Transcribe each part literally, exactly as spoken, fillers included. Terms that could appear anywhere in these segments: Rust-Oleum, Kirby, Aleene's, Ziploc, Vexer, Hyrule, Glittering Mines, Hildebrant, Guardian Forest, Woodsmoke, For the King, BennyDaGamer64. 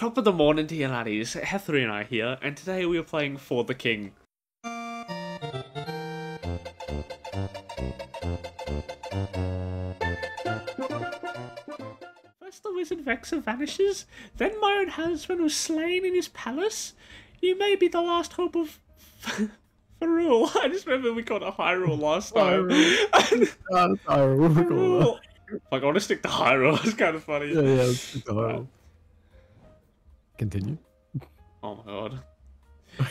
Top of the morning to you laddies, Heather and I here, and today we are playing For the King. First the wizard Vexer vanishes, then my own husband was slain in his palace. You may be the last hope of Hyrule. I just remember we called it Hyrule last time. Hyrule. uh, Hyrule. Hyrule. Like, I want to stick to Hyrule, it's kind of funny. Yeah, yeah, let's stick to Hyrule. Continue. Oh my god.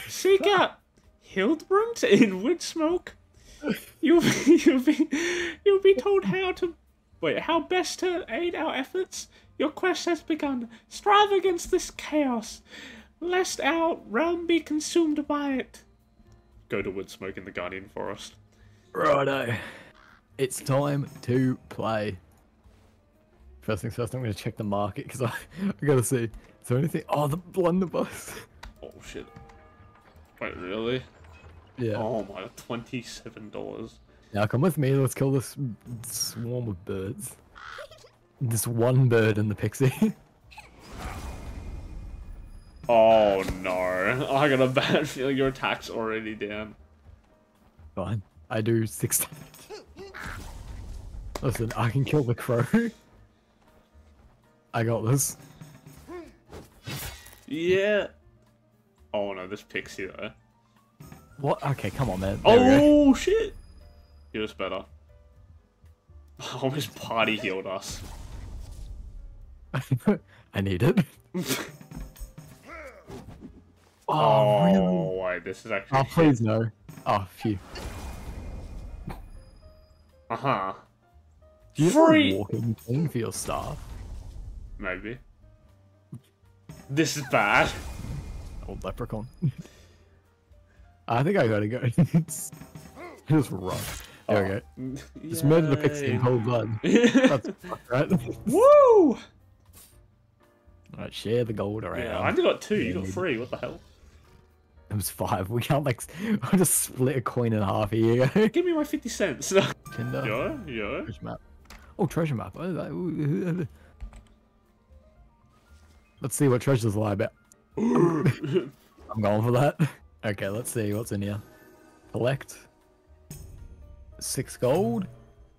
Seek out Hildebrant in Woodsmoke. You'll be, you'll be, you'll be told how to, wait, how best to aid our efforts. Your quest has begun. Strive against this chaos, lest our realm be consumed by it. Go to Woodsmoke in the Guardian Forest. Righto. It's time to play. First things first, I'm going to check the market because I, I gotta see. Is there anything? Oh, the blunderbuss. Oh shit. Wait, really? Yeah. Oh my, twenty-seven dollars. Now come with me, let's kill this swarm of birds. This one bird in the pixie. Oh no. I got a bad feeling your attack's already down. Fine. I do six damage. Listen, I can kill the crow. I got this. Yeah. Oh no, this pixie though. What? Okay, come on, man. There oh shit! You're just better. I almost party healed us. I need it. oh, oh really? Wait, this is actually. Oh please no. Oh phew. Uh huh. Do you Free. have a walking thing for your staff? Maybe. This is bad. Old leprechaun. I think I gotta go. It's just rough. There oh. we go. Just Yay. murder the pixie in whole blood. That's fucked, right? Woo! Alright, share the gold around. Yeah, I only got two, you got three, what the hell? It was five. We can't like I'll just split a coin in half here. Give me my fifty cents. Tinder. Yo, yo. Treasure map. Oh, treasure map. Let's see what treasures lie about. I'm going for that. Okay, let's see what's in here. Collect. Six gold.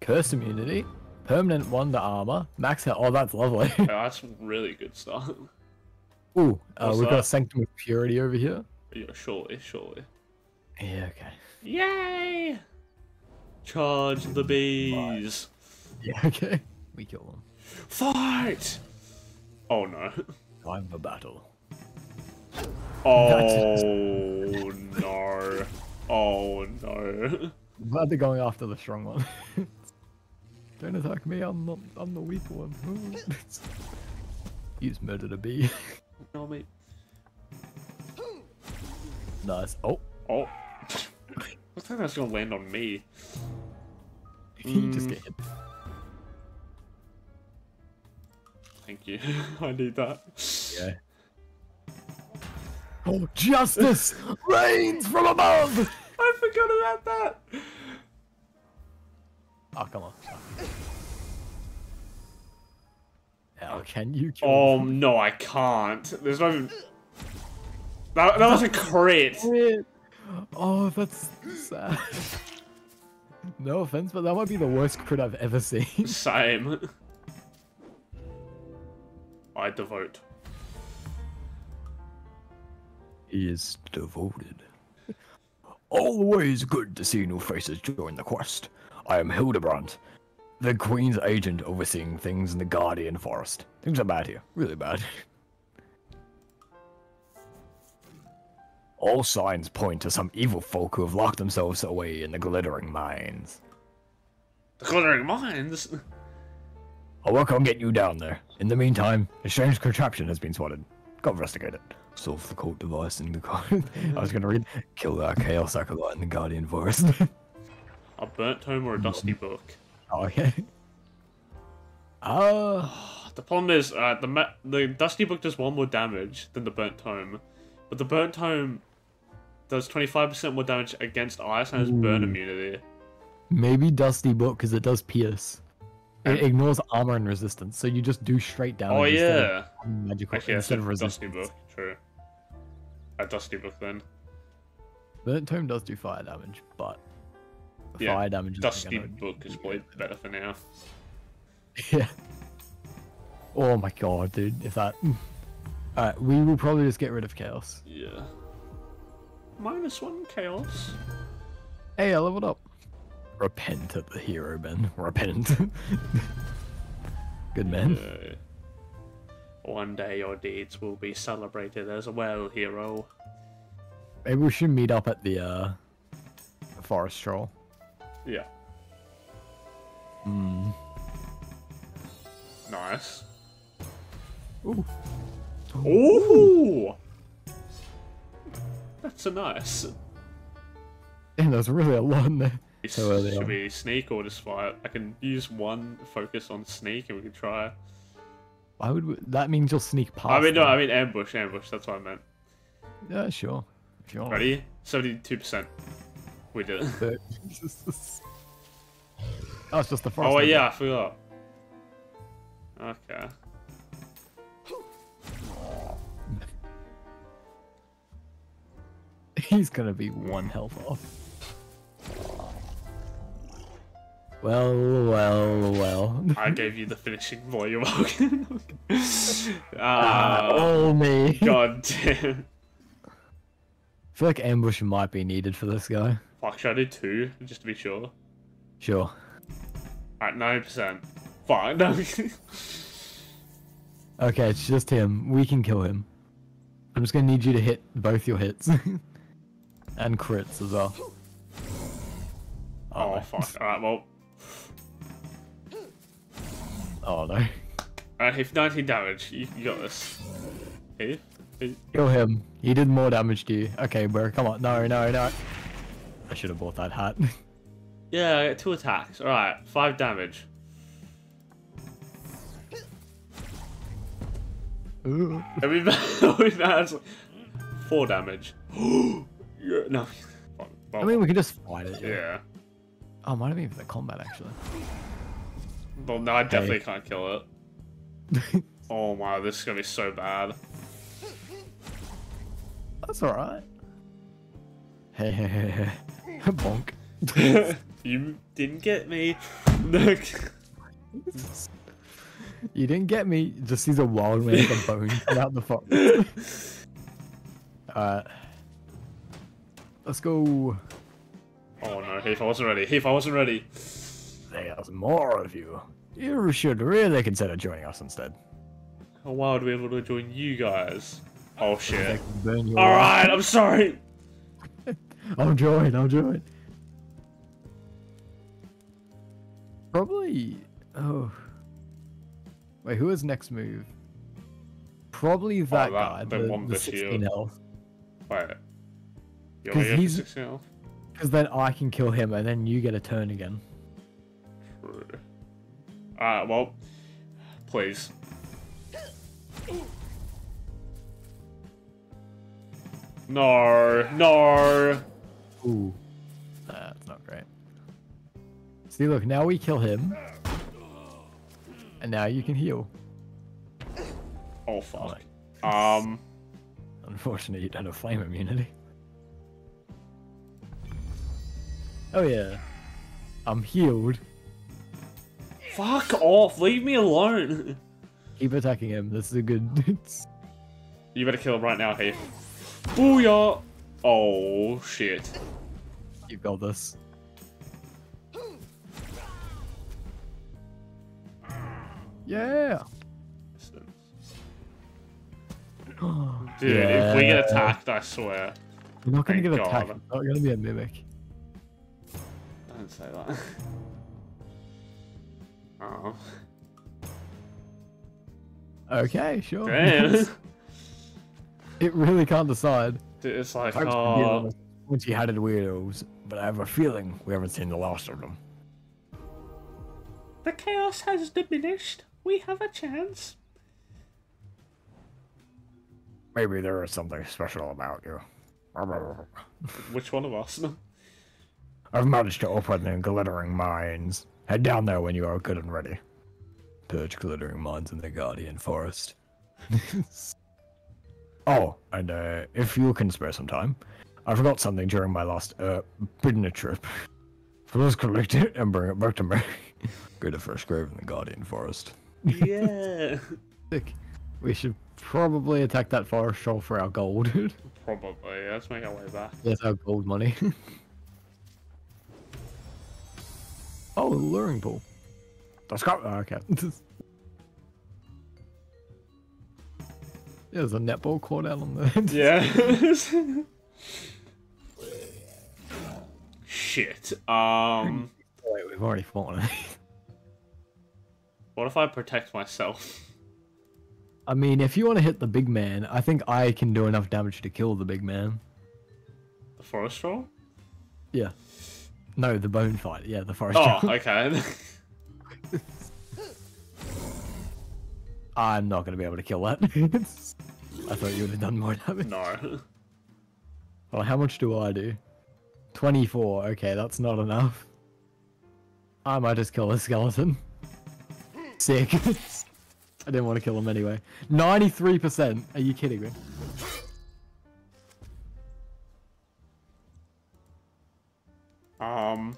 Curse immunity. Permanent wonder armor. Max health. Oh, that's lovely. Oh, that's really good stuff. Ooh, uh, we've that? got a sanctum of purity over here. Yeah, surely, surely. Yeah, okay. Yay! Charge the bees. Fight. Yeah, okay. We kill them. Fight! Oh no. Time for battle. Oh no. Oh no. I'm glad they're going after the strong one. Don't attack me, I'm not I'm the weak one. You just murdered a bee. No mate. Nice. Oh. Oh. I think that's gonna land on me. You just get hit. Thank you. I need that. Yeah. Oh, justice reigns from above! I forgot about that! Oh, come on. How can you kill Oh, them? No, I can't. There's no... That, that was a crit. Oh, that's sad. No offense, but that might be the worst crit I've ever seen. Same. I devote. He is devoted. Always good to see new faces join the quest. I am Hildebrant, the Queen's agent overseeing things in the Guardian Forest. Things are bad here, really bad. All signs point to some evil folk who have locked themselves away in the Glittering Mines. The Glittering Mines? I'll work on getting you down there. In the meantime, a strange contraption has been spotted. Go investigate it. Solve the cult device in the Guardian. I was gonna read, kill that chaos acolyte in the Guardian Forest. A burnt home or a dusty book? Oh, okay. Ah. Uh, the problem is, uh, the ma the dusty book does one more damage than the burnt home, but the burnt home does twenty-five percent more damage against ice and has burn immunity. Maybe dusty book because it does pierce. It ignores armor and resistance, so you just do straight down. Oh yeah, magical okay, instead of resistance. Dusty book, true. A dusty book then. Burnt Tome does do fire damage, but the yeah, fire damage. Is dusty book is way better for now. Yeah. Oh my god, dude! If that. All right, we will probably just get rid of chaos. Yeah. Minus one chaos. Hey, I leveled up. Repent at the hero, Ben. Repent. Good man. Uh, one day your deeds will be celebrated as well, hero. Maybe we should meet up at the, uh, the forest troll. Yeah. Hmm. Nice. Ooh. Ooh! That's a nice. And there's really a lot in there. So should we sneak or just fire? I can use one focus on sneak and we can try. Why would we... That means you'll sneak past. I mean, no, them. I mean ambush, ambush. That's what I meant. Yeah, sure. sure. Ready? seventy-two percent. We did it. Oh, it's just the forest. Oh, yeah, I forgot. Okay. He's gonna be one health off. Well, well, well. I gave you the finishing blow. Ah, uh, all me. God damn. I feel like ambush might be needed for this guy. Fuck, should I do two just to be sure? Sure. At nine percent. Fine. No. Okay, it's just him. We can kill him. I'm just gonna need you to hit both your hits and crits as well. Oh, oh fuck! All right, well. Oh no. Alright, Heath, nineteen damage. You, you got this. Heath? Heath? Kill him. He did more damage to you. Okay, bro, come on. No, no, no. I should have bought that hat. Yeah, I got two attacks. Alright, five damage. Ooh. Are we mad? Are we mad? Four damage. Yeah, no. I mean, we can just fight it. Yeah. yeah. Oh, might have been for the combat, actually. Well, no, I definitely hey. can't kill it. Oh my, this is gonna be so bad. That's alright. Hey, hey, hey, hey. Bonk. You didn't get me. You didn't get me. Just sees a wild man with a bone out the fox. Alright. Let's go. Oh no, Heath, I wasn't ready. Heath, I wasn't ready. There's more of you. You should really consider joining us instead. Oh wow, I'd be able to join you guys. Oh shit. Alright, I'm sorry. I'll join, I'll join. Probably... Oh. Wait, who is next move? Probably that, oh, that guy. The, the, the sixteen health. Wait. Because he's... sixteen health? Because then I can kill him and then you get a turn again. True. Alright, well, please. No, no. Ooh. Uh, that's not great. See, look, now we kill him. And now you can heal. Oh, fuck. Oh, um. Unfortunately, you don't have flame immunity. Oh, yeah. I'm healed. Fuck off! Leave me alone! Keep attacking him. This is a good... You better kill him right now, Heath. Booyah! Oh, shit. You've got this. Yeah! Dude, yeah. If we get attacked, I swear. You're not gonna Thank get God. attacked. It's not gonna be a mimic. Don't say that. Oh. Okay, sure. Damn. It really can't decide. Dude, it's like, oh. Twenty headed weirdos, but I have a feeling we haven't seen the last of them. The chaos has diminished. We have a chance. Maybe there is something special about you. Which one of us? I've managed to open the Glittering Mines. Head down there when you are good and ready. purge glittering mines in the Guardian Forest. Oh, and uh, if you can spare some time, I forgot something during my last uh, Bidna trip. So let's collect it and bring it back to me. Go to Fresh Grave in the Guardian Forest. Yeah. Sick. We should probably attack that forest troll for our gold. Probably. Let's make our way back. That's our gold money. Oh, the luring pool. That's got. Oh, okay. There's a netball caught out on there. Yeah. Shit. Um. Wait, we've already fallen. What if I protect myself? I mean, if you want to hit the big man, I think I can do enough damage to kill the big man. The forest troll? Yeah. No, the bone fight. Yeah, the forest troll. Oh, okay. I'm not going to be able to kill that. I thought you would have done more damage. No. Well, how much do I do? twenty-four. Okay, that's not enough. I might just kill a skeleton. Sick. I didn't want to kill him anyway. ninety-three percent. Are you kidding me? Um.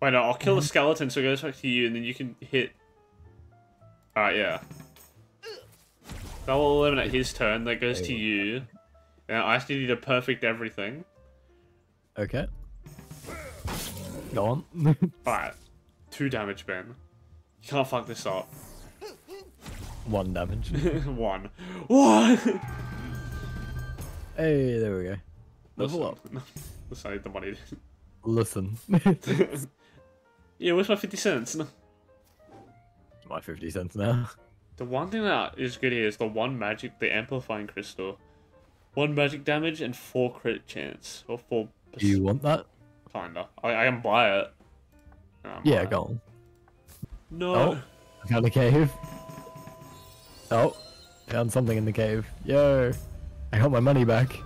Wait, no, I'll kill the skeleton so it goes back to you and then you can hit. Alright, yeah. That will eliminate his turn. That goes to you. Now I just need you to perfect everything. Okay. Go on. Alright. Two damage, Ben. You can't fuck this up. One damage. One. One! Hey, there we go. Level Listen. Up. Listen, I need the money. Listen. Yeah, where's my fifty cents? My fifty cents now. The one thing that is good here is the one magic, the amplifying crystal. One magic damage and four crit chance. Or four. Do you want that? Kinda. I, I can buy it. No, yeah, go on. No. Oh, I found a cave. Oh, found something in the cave. Yo, I got my money back.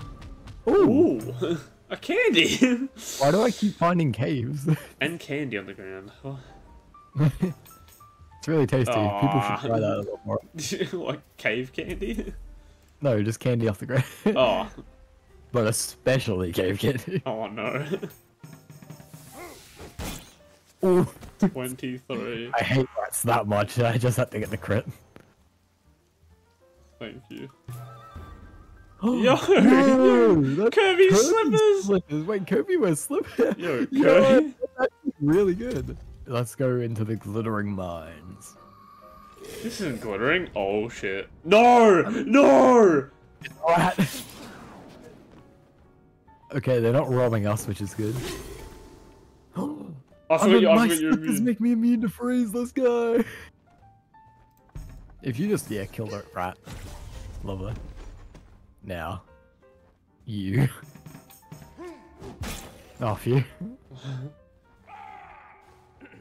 Ooh, Ooh a candy. Why do I keep finding caves? And candy on the ground. Oh. It's really tasty. Aww. People should try that a lot more. Like cave candy? No, just candy off the ground. Oh. But especially cave candy. Oh no. Ooh. twenty-three. I hate rats that much. I just had to get the crit. Thank you. Yo! No, Kirby slippers! slippers! Wait, Kirby wears slippers? Yo, Kirby? Yo, that's really good. Let's go into the glittering mines. This isn't glittering? Oh shit. No! No! Alright. Okay, they're not robbing us, which is good. Oh, I forgot you, I forgot you were immune. Make me immune to freeze, let's go! If you just, yeah, kill the rat. Lovely. Now. You. Off you.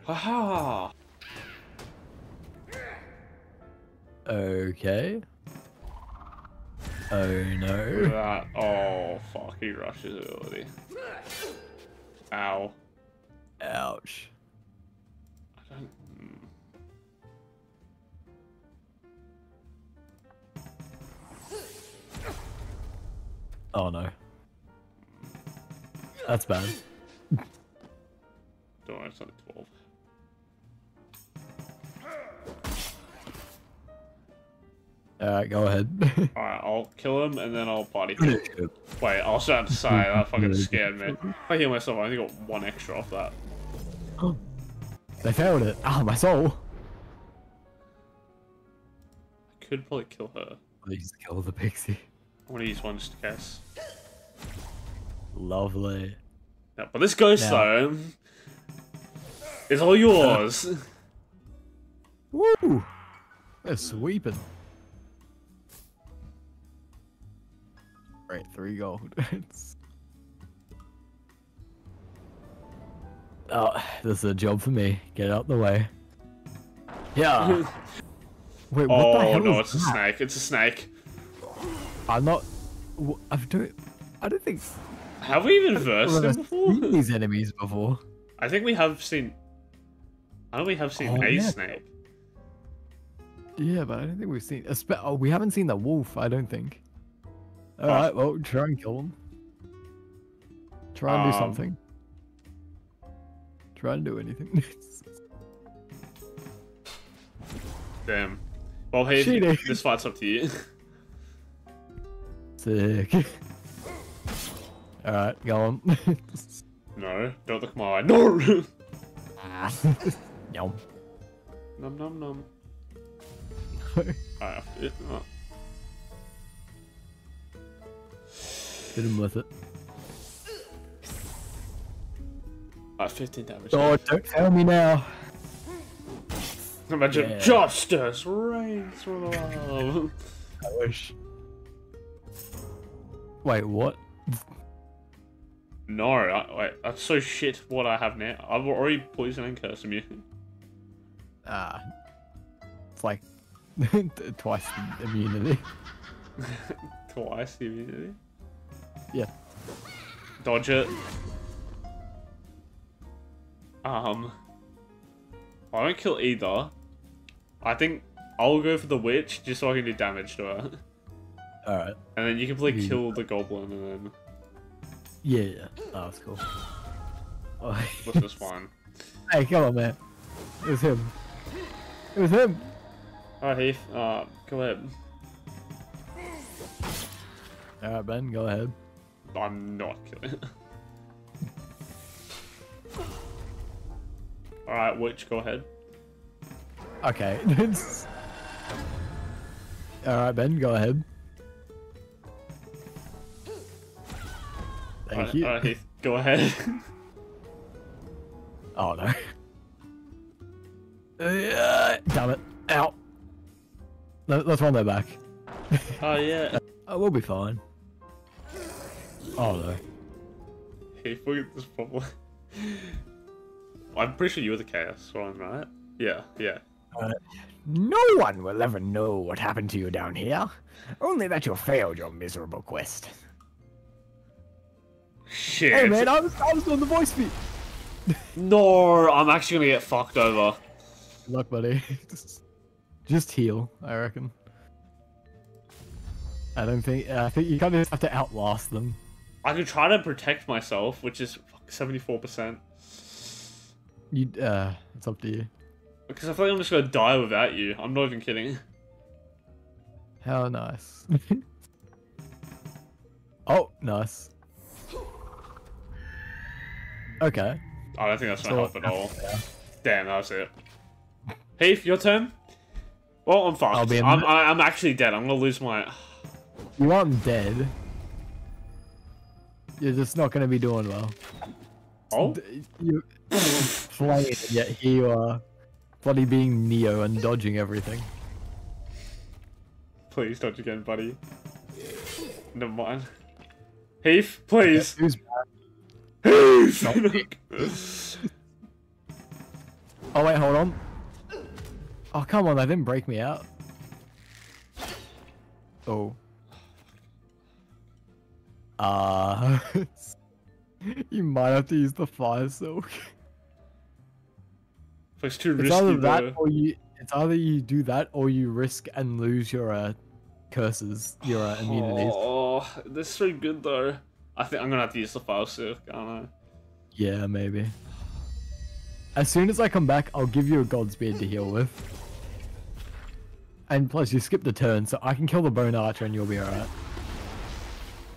Haha! Okay. Oh no. That, oh fuck, he rushes ability. Ow. Ouch. I don't. Oh no. That's bad. Don't worry, it's only twelve. Alright, go ahead. Alright, I'll kill him and then I'll body him. Wait, I'll start to say that fucking scared me. I heal myself, I only got one extra off that. They failed it. Ah, oh, my soul. I could probably kill her. Please kill the pixie. I want to use one just to guess. Lovely. No, but this ghost though is all yours. Woo! They're sweeping. Right, three gold. Oh, this is a job for me. Get out the way. Yeah. Wait, what oh, the hell no, is it's that? a snake. It's a snake. I'm not. I've do. I don't think. Have we even versed them before? Seen these enemies before. I think we have seen. I don't think we have seen oh, a yeah. snake. Yeah, but I don't think we've seen... A spe oh, we haven't seen the wolf, I don't think. Alright, oh. well, try and kill him. Try and um, do something. Try and do anything. Damn. Well, hey, Cheating. This fight's up to you. Sick. Alright, go on. No, don't look my eye. No! Yum. Nom nom nom. Alright, after it. Oh. Hit him with it. Alright, fifteen damage. Oh, left. Don't fail me now. Imagine yeah. justice reigns for the love. I wish. Wait, what? No, I, wait, that's so shit what I have now. I've already poisoned and cursed you. Ah. Uh, it's like twice the immunity. Twice the immunity? Yeah. Dodge it. Um. I don't kill either. I think I'll go for the witch just so I can do damage to her. Alright. And then you can probably kill the goblin and then. Yeah, yeah. Oh, that's cool. Oh, what's this one? Hey, come on, man. It was him. It was him! Alright, Heath. Uh, go ahead. Alright, Ben, go ahead. I'm not killing it. Alright, witch, go ahead. Okay. Alright, Ben, go ahead. Thank all you. Alright, Heath, go ahead. Oh no. Uh, damn it. Ow. Let's run their back. Oh yeah. Oh, we'll be fine. Oh no. Heath, look at this problem. I'm pretty sure you're the Chaos one, right? Yeah, yeah. Uh, no one will ever know what happened to you down here. Only that you failed your miserable quest. Shit. Hey man, I was, I was doing the voice feed. No, I'm actually gonna get fucked over. Good luck, buddy. Just heal, I reckon. I don't think. Uh, I think you kind of have to outlast them. I could try to protect myself, which is seventy-four percent. You. Uh, it's up to you. Because I feel like I'm just gonna die without you. I'm not even kidding. How nice. Oh, nice. Okay. I don't think that's gonna help at all. Yeah. Damn, that's it. Heath, your turn? Well, I'm fucked. I'm, I'm actually dead. I'm gonna lose my... You aren't dead. You're just not gonna be doing well. Oh? You're playing, yet here you are. Bloody being Neo and dodging everything. Please dodge again, buddy. Never mind. Heath, please! Yeah, oh wait, hold on. Oh come on, that didn't break me out. Oh. Uh you might have to use the fire silk. If it's too risky, it's either that or you it's either you do that or you risk and lose your uh, curses, your uh, immunities. Oh, this is so good though. I think I'm gonna have to use the fire silk, aren't I? Yeah, maybe. As soon as I come back, I'll give you a Godspeed to heal with. And plus, you skip the turn, so I can kill the Bone Archer and you'll be alright.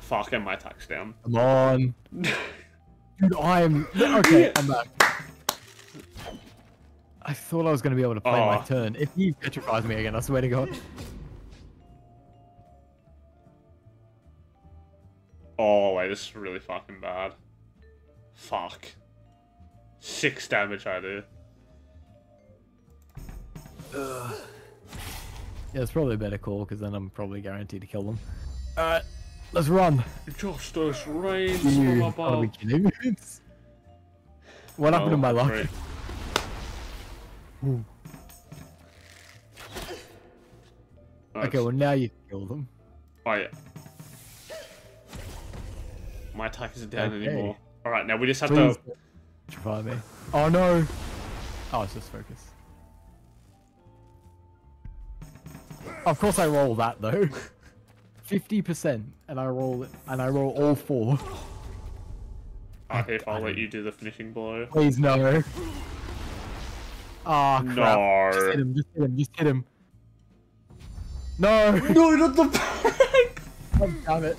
Fuck, and my attack's down. Come on! Dude, I am... Okay, I'm back. I thought I was gonna be able to play oh. my turn. If he petrifies me again, I swear to God. Oh wait, this is really fucking bad. Fuck. Six damage I do. Ugh. Yeah, it's probably a better call because then I'm probably guaranteed to kill them. Alright, let's run. Justice reigns from above. What happened oh, to my luck? Okay, well now you kill them. Oh yeah. My attack isn't down okay. anymore. Alright, now we just have Please to... Try me. Oh no! Oh, it's just focus. Of course I roll that though. fifty percent and I roll it, and I roll all four. Okay, I'll let you do the finishing blow. Please no. Ah, oh, crap. No. Just hit him, just hit him, just hit him. No! No, not the panic! God damn it.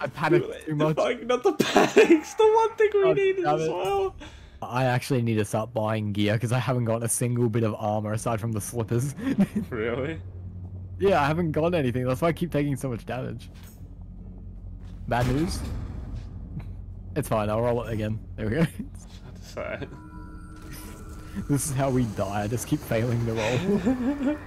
I panicked too much. Fuck, not the panic's the one thing we God needed as well. I actually need to start buying gear because I haven't got a single bit of armor aside from the slippers. Really? Yeah, I haven't got anything. That's why I keep taking so much damage. Bad news. It's fine. I'll roll it again. There we go. That's all right. This is how we die. I just keep failing the roll.